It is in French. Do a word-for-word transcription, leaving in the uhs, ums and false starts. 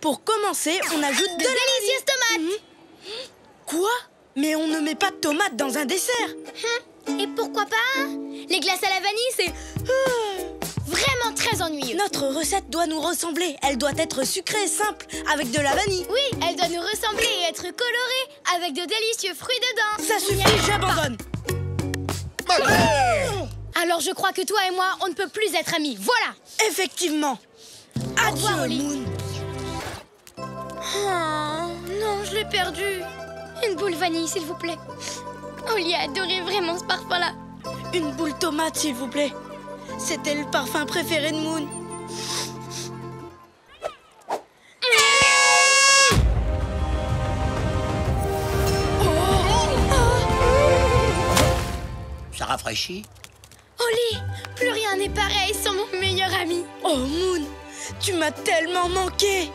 Pour commencer, on ajoute de, de délicieuses tomates. Mmh. Quoi? Mais on ne met pas de tomates dans un dessert. Et pourquoi pas? Les glaces à la vanille, c'est vraiment très ennuyeux. Notre recette doit nous ressembler. Elle doit être sucrée et simple, avec de la vanille. Oui, elle doit nous ressembler et être colorée, avec de délicieux fruits dedans. Ça suffit, j'abandonne. Oh! Alors je crois que toi et moi, on ne peut plus être amis, voilà. Effectivement. Adieu, revoir, Moon. Oh, non, je l'ai perdu. Une boule vanille, s'il vous plaît. Oli a adoré vraiment ce parfum-là. Une boule tomate, s'il vous plaît. C'était le parfum préféré de Moon. Ça rafraîchit. Oli, plus rien n'est pareil sans mon meilleur ami. Oh Moon, tu m'as tellement manqué.